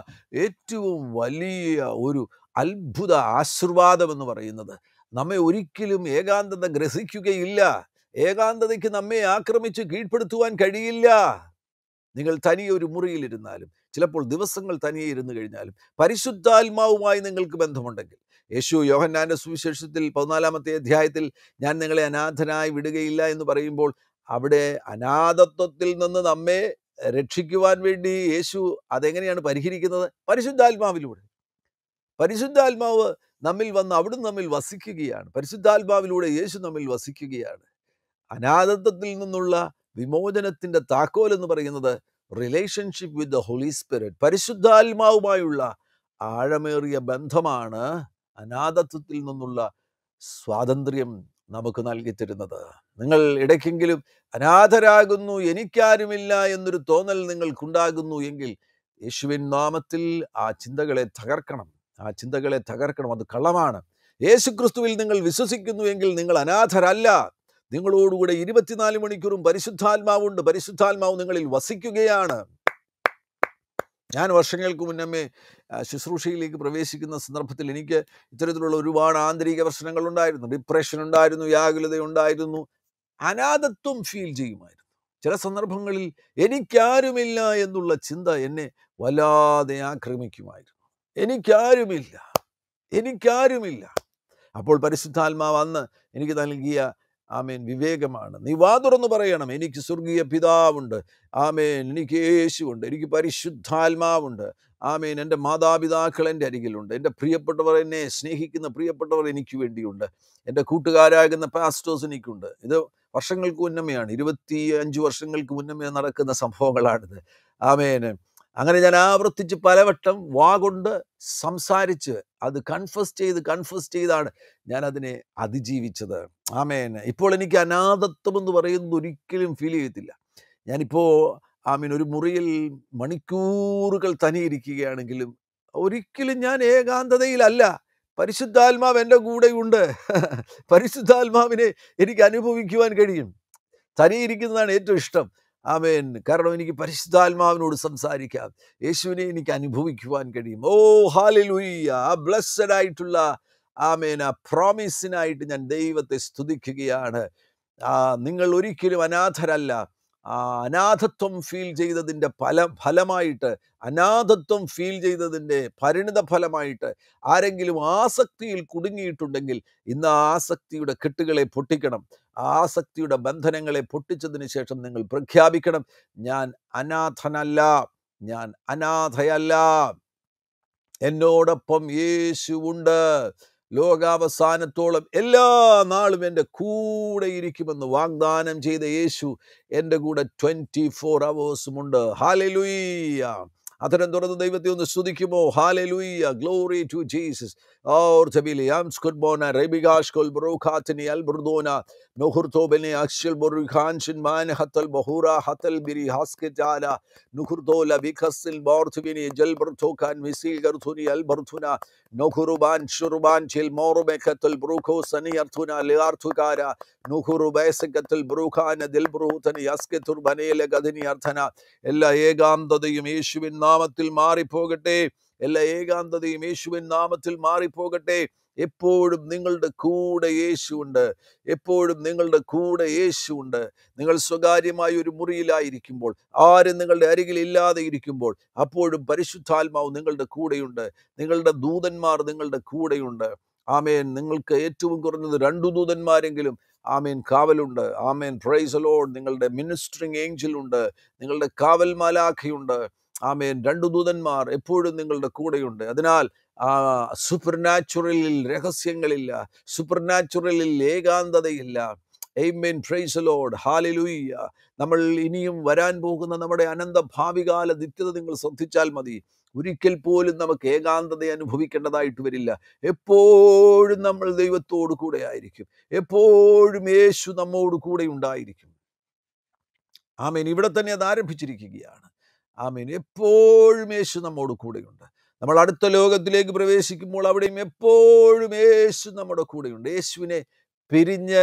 ഏറ്റവും വലിയ ഒരു അത്ഭുത ആശീർവാദം എന്ന് പറയുന്നത്. നമ്മെ ഒരിക്കലും ഏകാന്തത ഗ്രഹിക്കുകയില്ല, ഏകാന്തതയ്ക്ക് നമ്മെ ആക്രമിച്ച് കീഴ്പ്പെടുത്തുവാൻ കഴിയില്ല. നിങ്ങൾ തനിയെ ഒരു മുറിയിലിരുന്നാലും, ചിലപ്പോൾ ദിവസങ്ങൾ തനിയെ ഇരുന്നു കഴിഞ്ഞാലും, പരിശുദ്ധാത്മാവുമായി നിങ്ങൾക്ക് ബന്ധമുണ്ടെങ്കിൽ, യേശു യോഹന്നാൻ്റെ സുവിശേഷത്തിൽ 14-ാമത്തെ അധ്യായത്തിൽ ഞാൻ നിങ്ങളെ അനാഥനായി വിടുകയില്ല എന്ന് പറയുമ്പോൾ, അവിടെ അനാഥത്വത്തിൽ നിന്ന് നമ്മെ രക്ഷിക്കുവാൻ വേണ്ടി യേശു അതെങ്ങനെയാണ് പരിഹരിക്കുന്നത്? പരിശുദ്ധാത്മാവിലൂടെ. പരിശുദ്ധാത്മാവ് നമ്മിൽ വന്ന് അവിടുന്ന് നമ്മിൽ വസിക്കുകയാണ്. പരിശുദ്ധാത്മാവിലൂടെ യേശു നമ്മിൽ വസിക്കുകയാണ്. അനാഥത്വത്തിൽ നിന്നുള്ള വിമോചനത്തിൻ്റെ താക്കോൽ എന്ന് പറയുന്നത് relationship with the Holy Spirit, പരിശുദ്ധാത്മാവുമായുള്ള ആഴമേറിയ ബന്ധമാണ് അനാഥത്വത്തിൽ നിന്നുള്ള സ്വാതന്ത്ര്യം നമുക്ക് നൽകി തരുന്നത്. നിങ്ങൾ ഇടയ്ക്കെങ്കിലും അനാഥരാകുന്നു, എനിക്കാരുമില്ല എന്നൊരു തോന്നൽ നിങ്ങൾക്കുണ്ടാകുന്നു എങ്കിൽ യേശുവിൻ നാമത്തിൽ ആ ചിന്തകളെ തകർക്കണം. അത് കള്ളമാണ്. യേശുക്രിസ്തുവിൽ നിങ്ങൾ വിശ്വസിക്കുന്നുവെങ്കിൽ നിങ്ങൾ അനാഥരല്ല. നിങ്ങളോടുകൂടെ 24 മണിക്കൂറും പരിശുദ്ധാത്മാവുണ്ട്. പരിശുദ്ധാത്മാവ് നിങ്ങളിൽ വസിക്കുകയാണ്. ഞാൻ വർഷങ്ങൾക്ക് മുന്നമേ ശുശ്രൂഷയിലേക്ക് പ്രവേശിക്കുന്ന സന്ദർഭത്തിൽ എനിക്ക് ഇത്തരത്തിലുള്ള ഒരുപാട് ആന്തരിക പ്രശ്നങ്ങൾ ഉണ്ടായിരുന്നു. ഡിപ്രഷൻ ഉണ്ടായിരുന്നു, വ്യാകുലത ഉണ്ടായിരുന്നു, അനാഥത്വം ഫീൽ ചെയ്യുമായിരുന്നു. ചില സന്ദർഭങ്ങളിൽ എനിക്കാരുമില്ല എന്നുള്ള ചിന്ത എന്നെ വല്ലാതെ ആക്രമിക്കുമായിരുന്നു. എനിക്കാരുമില്ല. അപ്പോൾ പരിശുദ്ധാത്മാവ് അന്ന് എനിക്ക് നൽകിയ ആമേൻ വിവേകമാണ്. നീ വാ തുറന്ന് പറയണം, എനിക്ക് സ്വർഗീയ പിതാവുണ്ട്, ആമേൻ, എനിക്ക് യേശുവുണ്ട്, എനിക്ക് പരിശുദ്ധാത്മാവുണ്ട്, ആമേൻ, എൻ്റെ മാതാപിതാക്കൾ എൻ്റെ അരികിലുണ്ട്, എൻ്റെ പ്രിയപ്പെട്ടവർ, എന്നെ സ്നേഹിക്കുന്ന പ്രിയപ്പെട്ടവർ എനിക്ക് വേണ്ടിയുണ്ട്, എൻ്റെ കൂട്ടുകാരാകുന്ന പാസ്റ്റേഴ്സ് എനിക്കുണ്ട്. ഇത് വർഷങ്ങൾക്ക് മുന്നമേയാണ്, 25 വർഷങ്ങൾക്ക് മുന്നമേ നടക്കുന്ന സംഭവങ്ങളാണിത്. ആമേൻ. അങ്ങനെ ഞാൻ ആവർത്തിച്ച് പലവട്ടം വാ കൊണ്ട് സംസാരിച്ച് അത് കൺഫസ് ചെയ്താണ് ഞാൻ അതിനെ അതിജീവിച്ചത്. ആമേൻ. ഇപ്പോൾ എനിക്ക് അനാഥത്വം എന്ന് പറയുന്നത് ഒരിക്കലും ഫീൽ ചെയ്യത്തില്ല. ഞാനിപ്പോൾ ആമേൻ ഒരു മുറിയിൽ മണിക്കൂറുകൾ തനിയിരിക്കുകയാണെങ്കിലും ഒരിക്കലും ഞാൻ ഏകാന്തതയിലല്ല. പരിശുദ്ധാത്മാവ് എൻ്റെ കൂടെയുണ്ട്. പരിശുദ്ധാത്മാവിനെ എനിക്ക് അനുഭവിക്കുവാൻ കഴിയും. തനിയിരിക്കുന്നതാണ് ഏറ്റവും ഇഷ്ടം. ആമേൻ. കാരണം എനിക്ക് പരിശുദ്ധാത്മാവിനോട് സംസാരിക്കാം, യേശുവിനെ എനിക്ക് അനുഭവിക്കുവാൻ കഴിയും. ഓ ഹല്ലേലൂയ. ആ ബ്ലെസ്സഡ് ആയിട്ടുള്ള ആമേൻ ആ പ്രോമിസിനായിട്ട് ഞാൻ ദൈവത്തെ സ്തുതിക്കുകയാണ്. നിങ്ങൾ ഒരിക്കലും അനാഥരല്ല. അനാഥത്വം ഫീൽ ചെയ്തതിൻ്റെ പരിണിത ഫലമായിട്ട് ആരെങ്കിലും ആസക്തിയിൽ കുടുങ്ങിയിട്ടുണ്ടെങ്കിൽ ഇന്ന് ആ ആസക്തിയുടെ കെട്ടുകളെ പൊട്ടിക്കണം. ആസക്തിയുടെ ബന്ധനങ്ങളെ പൊട്ടിച്ചതിന് ശേഷം നിങ്ങൾ പ്രഖ്യാപിക്കണം, ഞാൻ അനാഥയല്ല, എന്നോടൊപ്പം യേശുവുണ്ട്, ലോകാവസാനത്തോളം എല്ലാ നാളും എൻ്റെ കൂടെ ഇരിക്കുമെന്ന് വാഗ്ദാനം ചെയ്ത യേശു എൻ്റെ കൂടെ 24 hours ഉണ്ട്. ഹല്ലേലൂയ. അത്തരം തുറന്ന് ദൈവത്തെ ഒന്ന് സ്തുതിക്കുമോ? ഹല്ലേലൂയ. Glory to Jesus. എല്ലാ ഏകാന്തതയും യേശുവിൻ നാമത്തിൽ മാറിപ്പോകട്ടെ. എല്ലാ ഏകാന്തതയും യേശുവിൻ നാമത്തിൽ മാറിപ്പോകട്ടെ. എപ്പോഴും നിങ്ങളുടെ കൂടെ യേശുണ്ട്. നിങ്ങൾ സ്വകാര്യമായ ഒരു മുറിയിലായിരിക്കുമ്പോൾ, ആരും നിങ്ങളുടെ അരികിൽ ഇല്ലാതെ ഇരിക്കുമ്പോൾ, അപ്പോഴും പരിശുദ്ധാത്മാവ് നിങ്ങളുടെ കൂടെയുണ്ട്. നിങ്ങളുടെ ദൂതന്മാർ നിങ്ങളുടെ കൂടെയുണ്ട്. ആമേൻ. നിങ്ങൾക്ക് ഏറ്റവും കുറഞ്ഞത് 2 ദൂതന്മാരെങ്കിലും ആമേൻ കാവലുണ്ട്. ആമേൻ. Praise the Lord. നിങ്ങളുടെ മിനിസ്റ്ററിംഗ് ഏഞ്ചലുണ്ട്, നിങ്ങളുടെ കാവൽ മാലാഖയുണ്ട്. ആമേൻ. 2 ദൂതന്മാർ എപ്പോഴും നിങ്ങളുടെ കൂടെയുണ്ട്. അതിനാൽ സൂപ്പർനാച്ചുറലിൽ രഹസ്യങ്ങളില്ല, സൂപ്പർനാച്ചുറലിൽ ഏകാന്തതയില്ല. ആമേൻ. Praise the Lord. ഹല്ലേലൂയ. നമ്മൾ ഇനിയും വരാൻ പോകുന്ന നമ്മുടെ അനന്ത ഭാവികാല നിത്യത നിങ്ങൾ ശ്രദ്ധിച്ചാൽ മതി. ഒരിക്കൽ പോലും നമുക്ക് ഏകാന്തത അനുഭവിക്കേണ്ടതായിട്ട് വരില്ല. എപ്പോഴും നമ്മൾ ദൈവത്തോടു കൂടെ ആയിരിക്കും. എപ്പോഴും യേശു നമ്മോട് കൂടെ ഉണ്ടായിരിക്കും. ആമേൻ. ഇവിടെ തന്നെ അത് ആരംഭിച്ചിരിക്കുകയാണ്. ആമേൻ. എപ്പോഴും യേശു നമ്മോട് കൂടെയുണ്ട്. നമ്മൾ അടുത്ത ലോകത്തിലേക്ക് പ്രവേശിക്കുമ്പോൾ അവിടെയും എപ്പോഴും യേശു നമ്മുടെ കൂടെയുണ്ട്. യേശുവിനെ പിരിഞ്ഞ്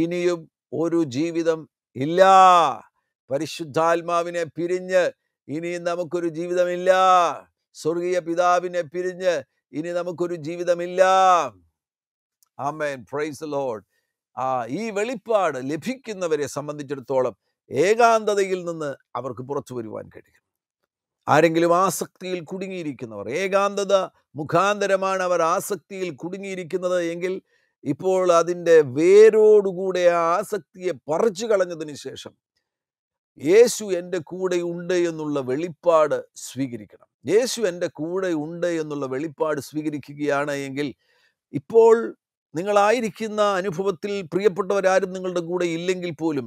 ഇനിയും ഒരു ജീവിതം ഇല്ല. പരിശുദ്ധാത്മാവിനെ പിരിഞ്ഞ് ഇനിയും നമുക്കൊരു ജീവിതമില്ല. സ്വർഗീയ പിതാവിനെ പിരിഞ്ഞ് ഇനി നമുക്കൊരു ജീവിതമില്ല. ആമേൻ. Praise the Lord. ഈ വെളിപ്പാട് ലഭിക്കുന്നവരെ സംബന്ധിച്ചിടത്തോളം ഏകാന്തതയിൽ നിന്ന് അവർക്ക് പുറത്തു വരുവാൻ കഴിയും. ആരെങ്കിലും ആസക്തിയിൽ കുടുങ്ങിയിരിക്കുന്നവർ, ഏകാന്തത മുഖാന്തരമാണ് അവർ ആസക്തിയിൽ കുടുങ്ങിയിരിക്കുന്നത് എങ്കിൽ, ഇപ്പോൾ അതിൻ്റെ വേരോടുകൂടെ ആ ആസക്തിയെ പറിച്ചു കളഞ്ഞതിന് ശേഷം യേശു എൻ്റെ കൂടെ ഉണ്ട് എന്നുള്ള വെളിപ്പാട് സ്വീകരിക്കണം. സ്വീകരിക്കുകയാണ്. ഇപ്പോൾ നിങ്ങളായിരിക്കുന്ന അനുഭവത്തിൽ പ്രിയപ്പെട്ടവരാരും നിങ്ങളുടെ കൂടെ ഇല്ലെങ്കിൽ പോലും,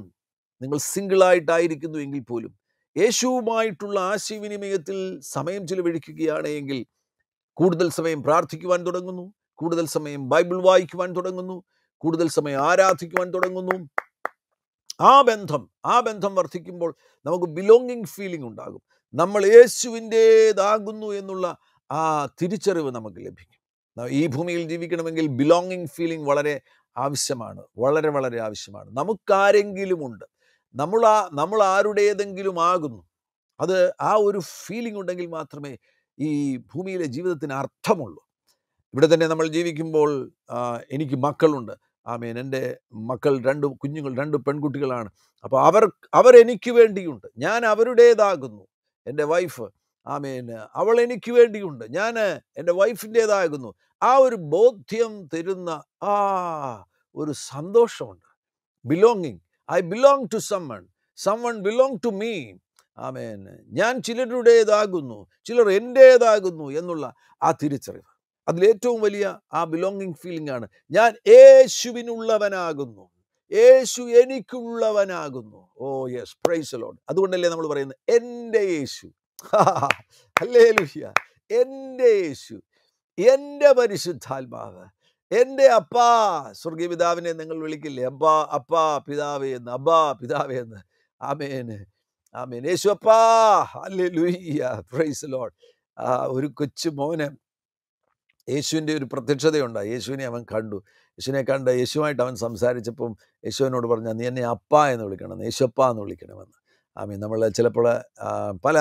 നിങ്ങൾ സിംഗിളായിട്ടായിരിക്കുന്നു എങ്കിൽ പോലും, യേശുവുമായിട്ടുള്ള ആശയവിനിമയത്തിൽ സമയം ചിലവഴിക്കുകയാണ് എങ്കിൽ കൂടുതൽ സമയം പ്രാർത്ഥിക്കുവാൻ തുടങ്ങുന്നു, കൂടുതൽ സമയം ബൈബിൾ വായിക്കുവാൻ തുടങ്ങുന്നു, കൂടുതൽ സമയം ആരാധിക്കുവാൻ തുടങ്ങുന്നു. ആ ബന്ധം വർദ്ധിക്കുമ്പോൾ നമുക്ക് ബിലോങ്ങിങ് ഫീലിംഗ് ഉണ്ടാകും. നമ്മൾ യേശുവിൻ്റേതാകുന്നു എന്നുള്ള ആ തിരിച്ചറിവ് നമുക്ക് ലഭിക്കും. ഈ ഭൂമിയിൽ ജീവിക്കണമെങ്കിൽ ബിലോങ്ങിങ് ഫീലിംഗ് വളരെ ആവശ്യമാണ്, വളരെ വളരെ ആവശ്യമാണ്. നമുക്കാരെങ്കിലുമുണ്ട്, നമ്മൾ ആരുടേതെങ്കിലും ആകുന്നു, അത് ആ ഒരു ഫീലിംഗ് ഉണ്ടെങ്കിൽ മാത്രമേ ഈ ഭൂമിയിലെ ജീവിതത്തിന് അർത്ഥമുള്ളൂ. ഇവിടെ തന്നെ നമ്മൾ ജീവിക്കുമ്പോൾ എനിക്ക് മക്കളുണ്ട്, ആമേൻ. എൻ്റെ മക്കൾ രണ്ട് പെൺകുട്ടികളാണ്. അപ്പോൾ അവരെനിക്ക് വേണ്ടിയുണ്ട്, ഞാൻ അവരുടേതാകുന്നു. എൻ്റെ വൈഫ്, ആമേൻ, അവൾ എനിക്ക് വേണ്ടിയുണ്ട്, ഞാൻ എൻ്റെ വൈഫിൻ്റേതാകുന്നു. ആ ഒരു ബോധ്യം തരുന്ന ആ ഒരു സന്തോഷമുണ്ട്. Belonging, I belong to someone belong to me, ആമേൻ. ഞാൻ ചിലരുടേതാകുന്നു, ചിലർ എൻ്റേതാകുന്നു എന്നുള്ള ആ തിരിച്ചറിവ്, അതിലേറ്റവും വലിയ ആ ബിലോങ്ങിങ് ഫീലിംഗ് ആണ്. ഞാൻ യേശുവിനുള്ളവനാകുന്നു, യേശു എനിക്കുള്ളവനാകുന്നു. Oh yes, praise the Lord. അതുകൊണ്ടല്ലേ നമ്മൾ പറയുന്നത് എൻ്റെ യേശു, ഹല്ലേലൂയ. എൻ്റെ യേശു, എൻ്റെ പരിശുദ്ധാത്മാവ്, എൻ്റെ അപ്പാ. സ്വർഗീയ പിതാവിനെ നിങ്ങൾ വിളിക്കില്ലേ, അബ്ബാ അപ്പാ പിതാവേ എന്ന്, അബ്ബാ പിതാവേ എന്ന്. ആമേന്, ആമേൻ. യേശു അപ്പാ, ഹല്ലേലൂയ, പ്രൈസ് ദി ലോർഡ്. ഒരു കൊച്ചു മോന് യേശുവിൻ്റെ ഒരു പ്രത്യക്ഷതയുണ്ടായി. യേശുവിനെ കണ്ട് യേശുവായിട്ട് അവൻ സംസാരിച്ചപ്പം യേശുവിനോട് പറഞ്ഞാൽ നീ എന്നെ അപ്പ എന്ന് വിളിക്കണമെന്ന്, യേശുപ്പ എന്ന് വിളിക്കണമെന്ന്. ആമീൻ. നമ്മൾ ചിലപ്പോൾ പല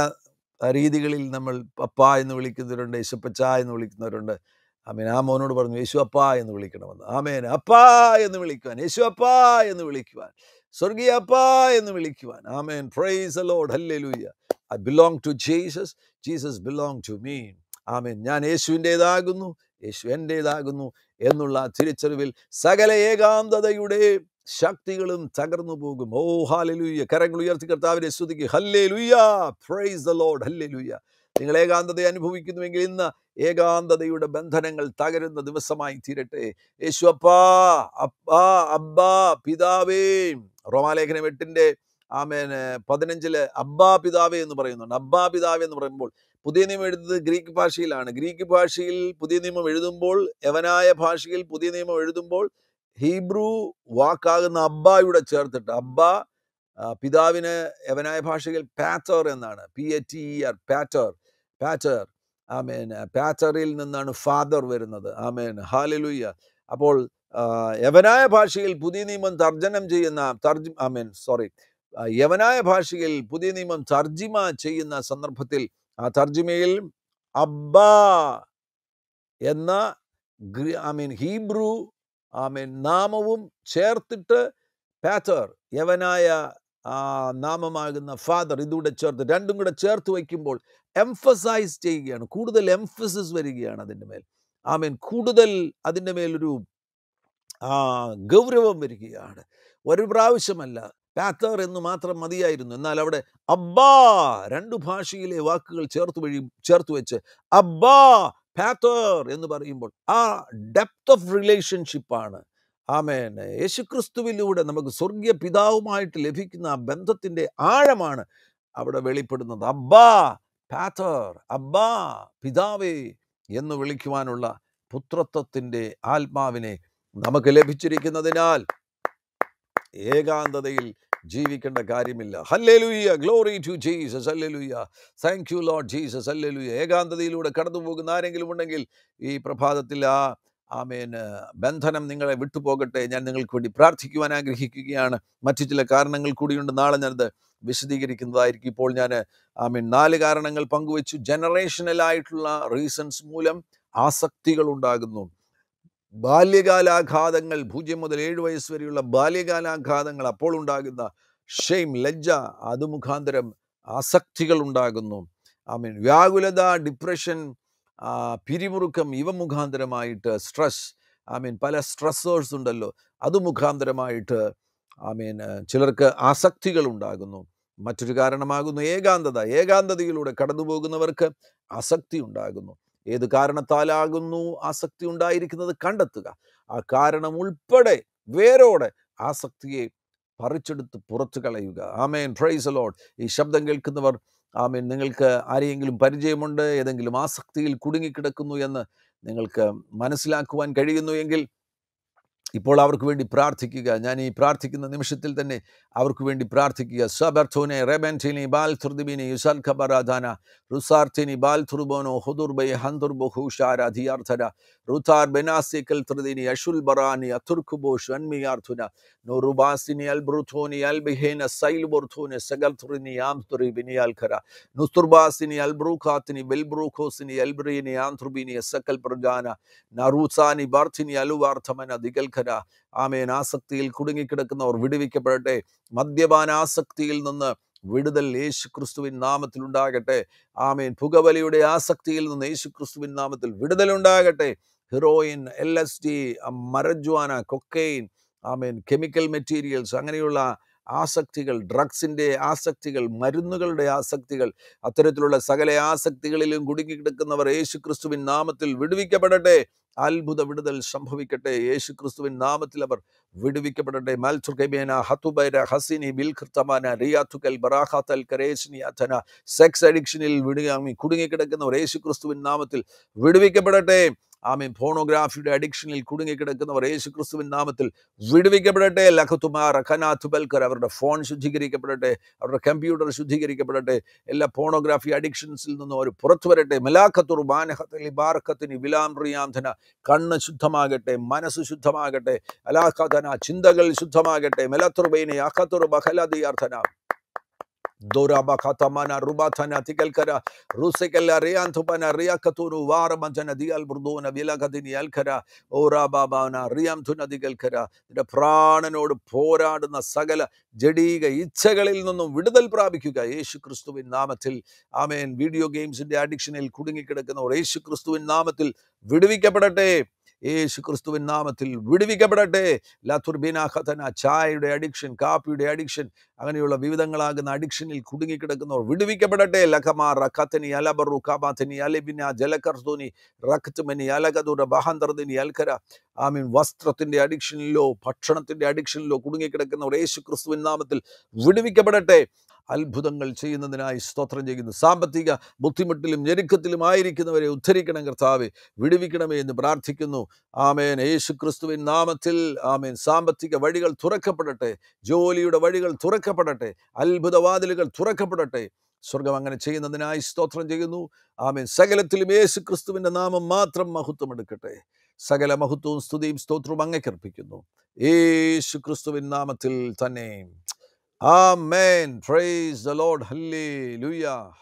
രീതികളിൽ നമ്മൾ അപ്പ എന്ന് വിളിക്കുന്നവരുണ്ട്, യേശുപ്പച്ച എന്ന് വിളിക്കുന്നവരുണ്ട്. ആമീൻ. ആ മോനോട് പറഞ്ഞു യേശു അപ്പ എന്ന് വിളിക്കണമെന്ന്. ആമേൻ. അപ്പാ എന്ന് വിളിക്കുവാൻ, യേശു അപ്പാ എന്ന് വിളിക്കുവാൻ, സ്വർഗീയ അപ്പാ എന്ന് വിളിക്കുവാൻ. ആമേൻ, പ്രൈസ് ദി ലോർഡ്, ഹല്ലേലൂയ. I belong to Jesus, Jesus belong to me. ആമേൻ. ഞാൻ യേശുവിൻ്റേതാകുന്നു, യേശു എൻ്റേതാകുന്നു എന്നുള്ള തിരിച്ചറിവിൽ സകല ഏകാന്തതയുടെ ശക്തികളും തകർന്നു പോകും. ഓ ഹല്ലേലൂയ. കരങ്ങൾ ഉയർത്തി കർത്താവിനെ സ്തുതിക്കുക. ഹല്ലേലൂയ, പ്രൈസ് ദി ലോർഡ്, ഹല്ലേലൂയ. നിങ്ങൾ ഏകാന്തത അനുഭവിക്കുന്നുവെങ്കിൽ ഇന്ന് ഏകാന്തതയുടെ ബന്ധനങ്ങൾ തകരുന്ന ദിവസമായി തീരട്ടെ. യേശു അപ്പാ, അപ്പാ, അബ്ബാ പിതാവേ. റോമാലേഖനം 8-ന്റെ ആമേൻ 15-ല് അബ്ബാ പിതാവേ എന്ന് പറയുന്നുണ്ട്. അബ്ബാ പിതാവേ എന്ന് പറയുമ്പോൾ പുതിയ നിയമം എഴുതുന്നത് ഗ്രീക്ക് ഭാഷയിലാണ്. ഗ്രീക്ക് ഭാഷയിൽ പുതിയ നിയമം എഴുതുമ്പോൾ, യവനായ ഭാഷയിൽ പുതിയ നിയമം എഴുതുമ്പോൾ ഹീബ്രു വാക്കാകുന്ന അബ്ബായുടെ ചേർത്തിട്ട്, അബ്ബ പിതാവിന് യവനായ ഭാഷയിൽ പാറ്റർ എന്നാണ്, PATER, പാറ്റർ. ആമേൻ. പാറ്ററിൽ നിന്നാണ് ഫാദർ വരുന്നത്. ആമേൻ, ഹല്ലേലൂയ. അപ്പോൾ യവനായ ഭാഷയിൽ പുതിയ നിയമം തർജ്ജനം ചെയ്യുന്ന യവനായ ഭാഷയിൽ പുതിയ നിയമം തർജിമ ചെയ്യുന്ന സന്ദർഭത്തിൽ ആ തർജിമയിൽ അബ്ബാ എന്ന ഹീബ്രു നാമവും ചേർത്തിട്ട് പാറ്റർ, യവനായ നാമമാകുന്ന ഫാദർ, ഇതുകൂടെ ചേർത്ത്, രണ്ടും കൂടെ ചേർത്ത് വയ്ക്കുമ്പോൾ എംഫസൈസ് ചെയ്യുകയാണ്, കൂടുതൽ എംഫസിസ് വരികയാണ് അതിൻ്റെ മേൽ. ആമേൻ. കൂടുതൽ അതിൻ്റെ മേലൊരു ഗൗരവം വരികയാണ്. ഒരു പ്രാവശ്യമല്ല പാറ്റർ എന്ന് മാത്രം മതിയായിരുന്നു, എന്നാൽ അവിടെ അബ്ബാ, രണ്ടു ഭാഷയിലെ വാക്കുകൾ ചേർത്ത് വെച്ച് അബ്ബാ പാറ്റർ എന്ന് പറയുമ്പോൾ ആ ഡെപ്ത് ഓഫ് റിലേഷൻഷിപ്പാണ്. ആമേൻ. യേശുക്രിസ്തുവിലൂടെ നമുക്ക് സ്വർഗീയ പിതാവുമായിട്ട് ലഭിക്കുന്ന ആ ബന്ധത്തിൻ്റെ ആഴമാണ് അവിടെ വെളിപ്പെടുന്നത്. അബ്ബാ പാറ്റർ, അബ്ബാ പിതാവേ എന്ന് വിളിക്കുവാനുള്ള പുത്രത്വത്തിൻ്റെ ആത്മാവിനെ നമുക്ക് ലഭിച്ചിരിക്കുന്നതിനാൽ ഏകാന്തതയിൽ ജീവിക്കേണ്ട കാര്യമില്ല. ഹല്ലേലൂയ, ഗ്ലോറി ടു ജീസസ്, ഹല്ലേലൂയ. താങ്ക് യു ലോർഡ് ജീസസ്, ഹല്ലേലൂയ. ഏകാന്തതയിലൂടെ കടന്നു പോകുന്ന ആരെങ്കിലും ഉണ്ടെങ്കിൽ ഈ പ്രഭാതത്തിൽ ആമേൻ ബന്ധനം നിങ്ങളെ വിട്ടുപോകട്ടെ. ഞാൻ നിങ്ങൾക്ക് വേണ്ടി പ്രാർത്ഥിക്കുവാൻ ആഗ്രഹിക്കുകയാണ്. മറ്റു ചില കാരണങ്ങൾ കൂടിയുണ്ട്, നാളെ ഞാനത് വിശദീകരിക്കുന്നതായിരിക്കും. ഇപ്പോൾ ഞാൻ ആമേൻ 4 കാരണങ്ങൾ പങ്കുവെച്ചു. ജനറേഷണലായിട്ടുള്ള റീസൺസ് മൂലം ആസക്തികൾ ഉണ്ടാകുന്നു. ബാല്യകാലാഘാതങ്ങൾ, 0 മുതൽ 7 വയസ്സ് വരെയുള്ള ബാല്യകാലാഘാതങ്ങൾ, അപ്പോൾ ഉണ്ടാകുന്ന ഷെയിം, ലജ്ജ, അത് മുഖാന്തരം ആസക്തികൾ ഉണ്ടാകുന്നു. ആമേൻ. വ്യാകുലത, ഡിപ്രഷൻ, പിരിമുറുക്കം, ഇവ മുഖാന്തരമായിട്ട് സ്ട്രെസ്, ആമേൻ, പല സ്ട്രെസ്സേഴ്സ് ഉണ്ടല്ലോ, അത് മുഖാന്തരമായിട്ട് ആമേൻ ചിലർക്ക് ആസക്തികൾ ഉണ്ടാകുന്നു. മറ്റൊരു കാരണമാകുന്നു ഏകാന്തത. ഏകാന്തതയിലൂടെ കടന്നു പോകുന്നവർക്ക് ആസക്തി ഉണ്ടാകുന്നു. ഏത് കാരണത്താലാകുന്നു ആസക്തി ഉണ്ടായിരിക്കുന്നത് കണ്ടെത്തുക. ആ കാരണം ഉൾപ്പെടെ വേരോടെ ആസക്തിയെ പറിച്ചെടുത്ത് പുറത്തു കളയുക. ആമേൻ, പ്രൈസ് ദി ലോർഡ്. ഈ ശബ്ദം കേൾക്കുന്നവർ, ആമേൻ, നിങ്ങൾക്ക് ആരെയെങ്കിലും പരിചയമുണ്ട്, ഏതെങ്കിലും ആസക്തിയിൽ കുടുങ്ങിക്കിടക്കുന്നു എന്ന് നിങ്ങൾക്ക് മനസ്സിലാക്കുവാൻ കഴിയുന്നു എങ്കിൽ ഇപ്പോൾ അവർക്ക് വേണ്ടി പ്രാർത്ഥിക്കുക. ഞാൻ ഈ പ്രാർത്ഥിക്കുന്ന നിമിഷത്തിൽ തന്നെ അവർക്ക് വേണ്ടി പ്രാർത്ഥിക്കുക. സബർഥോനെ റെബൻറ്റിനി ബാൽ തുർദിബിനി യുസൽ ഖബറാധാന റുസാർത്തിനി ബാൽ തുർബോനോ ഹുദുർബൈ ഹന്ദുർബോ ഹുഷാര ധിയാർത്ഥന റുതാർ ബെനാസി കൽ ത്രിദിനി അഷുൽ ബറാനി അത്തുർഖുബോ ഷൻമിയാർത്ഥുന നൂറുബാസിനി അൽബ്രുഥോനി അൽബിഹേന സൈൽബുർഥോനെ സകൽ തുറിനി ആം തുറിബിനി അൽഖര നുസ്തുർബാസിനി അൽബ്രൂഖാത്തിനി വെൽബ്രൂഖോസിനി അൽബ്രീനി ആന്ത്രുബിനി സക്കൽ പ്രജാന നറൂസാനി ബാർത്തിനി അലുവാർത്ഥമന ദിഗൽ ആമേൻ. ആസക്തിയിൽ കുടുങ്ങിക്കിടക്കുന്നവർ വിടുവിക്കപ്പെടട്ടെ. മദ്യപാനാസക്തിയിൽ നിന്ന് വിടുതൽ യേശു ക്രിസ്തുവിൻ നാമത്തിൽ ഉണ്ടാകട്ടെ. ആമേൻ. പുകവലിയുടെ ആസക്തിയിൽ നിന്ന് യേശു ക്രിസ്തുവിൻ നാമത്തിൽ വിടുതൽ ഉണ്ടാകട്ടെ. ഹെറോയിൻ, LSD, മരജ്വാന, കൊക്കെയിൻ, ആമേൻ, കെമിക്കൽ മെറ്റീരിയൽസ്, അങ്ങനെയുള്ള ആസക്തികൾ, ഡ്രഗ്സിൻ്റെ ആസക്തികൾ, മരുന്നുകളുടെ ആസക്തികൾ, അത്തരത്തിലുള്ള സകല ആസക്തികളിലും കുടുങ്ങിക്കിടക്കുന്നവർ യേശു ക്രിസ്തുവിൻ നാമത്തിൽ വിടുവിക്കപ്പെടട്ടെ. അത്ഭുത വിടുതൽ സംഭവിക്കട്ടെ. യേശു ക്രിസ്തുവിൻ നാമത്തിൽ അവർ വിടുവിക്കപ്പെടട്ടെ. മൽസുഖേബേന ഹത്തുബൈര ഹസിനി ബിൽഖർത്തമാന റിയാത്തുക്കൽ ബറാഹാത്തൽ കരേശിനി അഥന സെക്സ് അഡിക്ഷനിൽ കുടുങ്ങിക്കിടക്കുന്നവർ യേശു ക്രിസ്തുവിൻ നാമത്തിൽ വിടുവിക്കപ്പെടട്ടെ. ആമേൻ. ഫോണോഗ്രാഫിയുടെ അഡിക്ഷനിൽ കുടുങ്ങിക്കിടക്കുന്നവർ യേശു ക്രിസ്തുവിൻ നാമത്തിൽ വിടുവിക്കപ്പെടട്ടെ. ലഖത്തുമാർ ഖനാഥു ബൽക്കർ, അവരുടെ ഫോൺ ശുദ്ധീകരിക്കപ്പെടട്ടെ, അവരുടെ കമ്പ്യൂട്ടർ ശുദ്ധീകരിക്കപ്പെടട്ടെ. എല്ലാ ഫോണോഗ്രാഫി അഡിക്ഷൻസിൽ നിന്നും അവർ പുറത്തു വരട്ടെ. മലാഖത്തുർ ബാനഹത്തലി ബാർഖത്തിന് വിലാം റിയാന്ധന, കണ്ണ് ശുദ്ധമാകട്ടെ, മനസ്സ് ശുദ്ധമാകട്ടെ, അലാഖന ചിന്തകൾ ശുദ്ധമാകട്ടെ. മെലത്തുർബൈനി അഖത്തുർ ബഹലദിയാർത്ഥന പ്രാണനോട് പോരാടുന്ന സകല ജഡീക ഇച്ഛകളിൽ നിന്നും വിടുതൽ പ്രാപിക്കുക യേശു ക്രിസ്തുവിൻ നാമത്തിൽ. ആമേൻ. വീഡിയോ ഗെയിംസിന്റെ അഡിക്ഷനിൽ കുടുങ്ങിക്കിടക്കുന്നവർ യേശു ക്രിസ്തുവിൻ നാമത്തിൽ വിടുവിക്കപ്പെടട്ടെ. യേശു ക്രിസ്തുവിൻ നാമത്തിൽ വിടുവിക്കപ്പെടട്ടെ. ലത്തുർബിനാഹത്തന, ചായയുടെ അഡിക്ഷൻ, കാപ്പിയുടെ അഡിക്ഷൻ, അങ്ങനെയുള്ള വിവിധങ്ങളാകുന്ന അഡിക്ഷനിൽ കുടുങ്ങിക്കിടക്കുന്നവർ വിടുവിക്കപ്പെടട്ടെ. ലഖമാ റഖത്തനി അലബറു കാബാത്തനി അലിബിന ജലകർത്തോനി റഖ്ത്മനി അലകദുര ബഹന്തർദിനി അൽഖര. ആമീൻ. വസ്ത്രത്തിൻ്റെ അഡിക്ഷനിലോ ഭക്ഷണത്തിൻ്റെ അഡിക്ഷനിലോ കുടുങ്ങിക്കിടക്കുന്നവർ യേശു ക്രിസ്തുവിൻ നാമത്തിൽ വിടുവിക്കപ്പെടട്ടെ. അത്ഭുതങ്ങൾ ചെയ്യുന്നതിനായി സ്തോത്രം ചെയ്യുന്നു. സാമ്പത്തിക ബുദ്ധിമുട്ടിലും ഞെരുക്കത്തിലും ആയിരിക്കുന്നവരെ ഉദ്ധരിക്കണം കർത്താവെ, വിടുവിക്കണമേ എന്ന് പ്രാർത്ഥിക്കുന്നു. ആമേൻ. യേശു ക്രിസ്തുവിൻ നാമത്തിൽ. ആമേൻ. സാമ്പത്തിക വഴികൾ തുറക്കപ്പെടട്ടെ, ജോലിയുടെ വഴികൾ തുറക്കപ്പെടട്ടെ, അത്ഭുതവാതിലുകൾ തുറക്കപ്പെടട്ടെ. സ്വർഗം അങ്ങനെ ചെയ്യുന്നതിനായി സ്തോത്രം ചെയ്യുന്നു. ആമേൻ. സകലത്തിലും യേശു ക്രിസ്തുവിൻ്റെ നാമം മാത്രം മഹത്വമെടുക്കട്ടെ. സകല മഹത്വവും സ്തുതിയും സ്തോത്രവും അങ്ങേക്കർപ്പിക്കുന്നു യേശു ക്രിസ്തുവിൻ നാമത്തിൽ തന്നെ. Amen. Praise the Lord. Hallelujah.